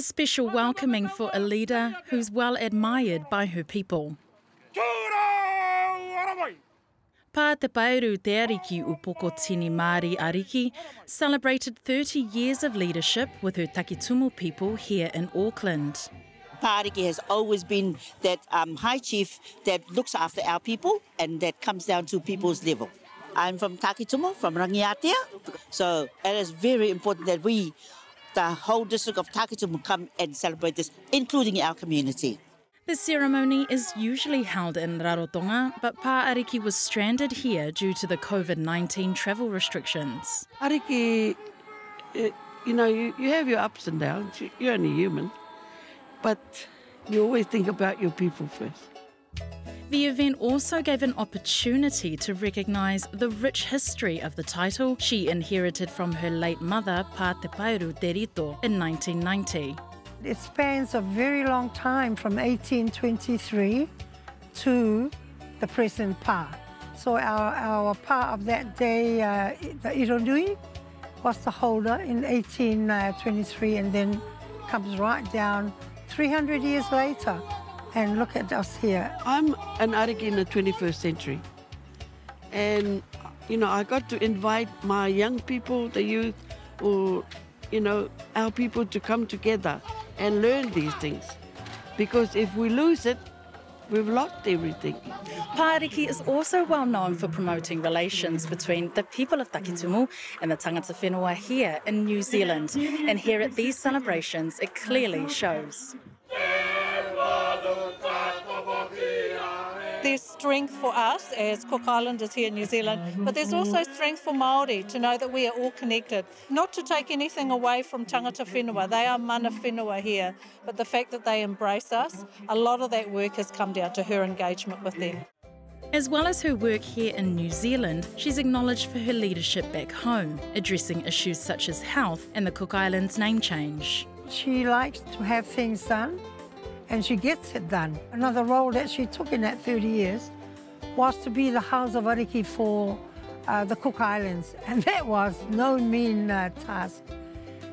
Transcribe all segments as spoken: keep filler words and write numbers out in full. A special welcoming for a leader who's well admired by her people. Pā Te Paeru Te Ariki Upoko Tini Ma Ariki celebrated thirty years of leadership with her Takitumu people here in Auckland. Pā Ariki has always been that um, high chief that looks after our people, and that comes down to people's level. I'm from Takitumu, from Rangiatea, so it is very important that we, the whole district of Takitumu, come and celebrate this, including our community. The ceremony is usually held in Rarotonga, but Pā Ariki was stranded here due to the COVID nineteen travel restrictions. Ariki, you know, you, you have your ups and downs, you're only human, but you always think about your people first. The event also gave an opportunity to recognise the rich history of the title she inherited from her late mother, Pā Te Paeru Te Rito, in nineteen ninety. It spans a very long time, from eighteen twenty-three to the present pā. So our, our pā of that day, uh, the Ironui, was the holder in eighteen twenty-three, and then comes right down three hundred years later, and look at us here. I'm an Ariki in the twenty-first century, and, you know, I got to invite my young people, the youth, or, you know, our people to come together and learn these things, because if we lose it, we've lost everything. Pā Ariki is also well known for promoting relations between the people of Takitumu and the tangata whenua here in New Zealand, and here at these celebrations it clearly shows. There's strength for us as Cook Islanders here in New Zealand, but there's also strength for Māori to know that we are all connected. Not to take anything away from tangata whenua, they are mana whenua here, but the fact that they embrace us, a lot of that work has come down to her engagement with them. As well as her work here in New Zealand, she's acknowledged for her leadership back home, addressing issues such as health and the Cook Islands name change. She likes to have things done, and she gets it done. Another role that she took in that thirty years was to be the House of Ariki for uh, the Cook Islands, and that was no mean uh, task.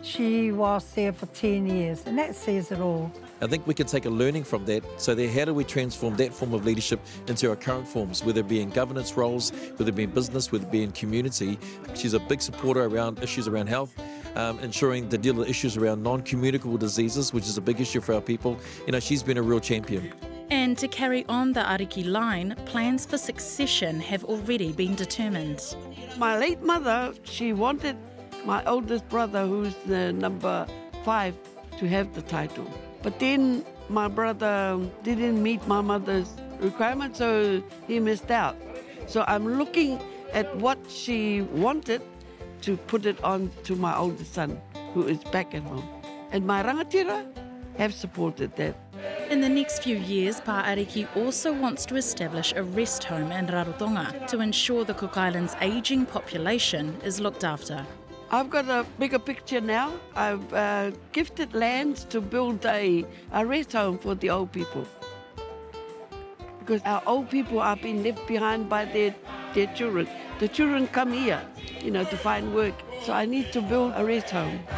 She was there for ten years, and that says it all. I think we can take a learning from that. So there, how do we transform that form of leadership into our current forms, whether it be in governance roles, whether it be in business, whether it be in community. She's a big supporter around issues around health, Um, ensuring the deal with issues around non-communicable diseases, which is a big issue for our people. You know, she's been a real champion. And to carry on the Ariki line, plans for succession have already been determined. My late mother, she wanted my oldest brother, who's the number five, to have the title. But then my brother didn't meet my mother's requirements, so he missed out. So I'm looking at what she wanted to put it on to my older son, who is back at home. And my rangatira have supported that. In the next few years, Pā Ariki also wants to establish a rest home in Rarotonga to ensure the Cook Islands' ageing population is looked after. I've got a bigger picture now. I've uh, gifted lands to build a, a rest home for the old people, because our old people are being left behind by their, their children. The children come here, you know, to find work. So I need to build a rest home.